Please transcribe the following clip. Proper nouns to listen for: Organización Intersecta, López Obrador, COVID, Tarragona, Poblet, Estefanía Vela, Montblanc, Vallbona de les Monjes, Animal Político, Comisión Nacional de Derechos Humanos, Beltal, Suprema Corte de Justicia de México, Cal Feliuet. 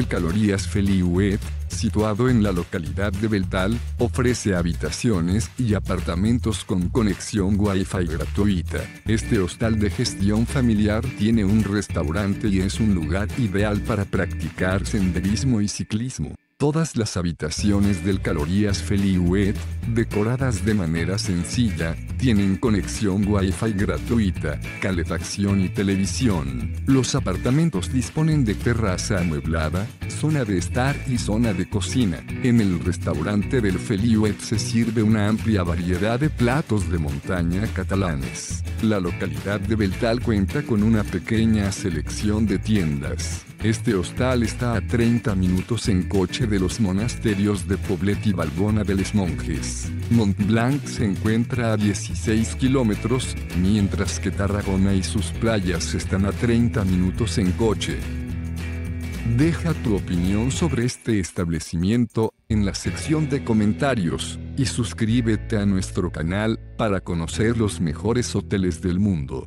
Hotel Calorías Feliuet, situado en la localidad de Beltal, ofrece habitaciones y apartamentos con conexión Wi-Fi gratuita. Este hostal de gestión familiar tiene un restaurante y es un lugar ideal para practicar senderismo y ciclismo. Todas las habitaciones del Calorías Feliuet, decoradas de manera sencilla, tienen conexión Wi-Fi gratuita, calefacción y televisión. Los apartamentos disponen de terraza amueblada, zona de estar y zona de cocina. En el restaurante del Feliuet se sirve una amplia variedad de platos de montaña catalanes. La localidad de Beltal cuenta con una pequeña selección de tiendas. Este hostal está a 30 minutos en coche de los monasterios de Poblet y Vallbona de les Monjes. Montblanc se encuentra a 16 kilómetros, mientras que Tarragona y sus playas están a 30 minutos en coche. Deja tu opinión sobre este establecimiento en la sección de comentarios y suscríbete a nuestro canal para conocer los mejores hoteles del mundo.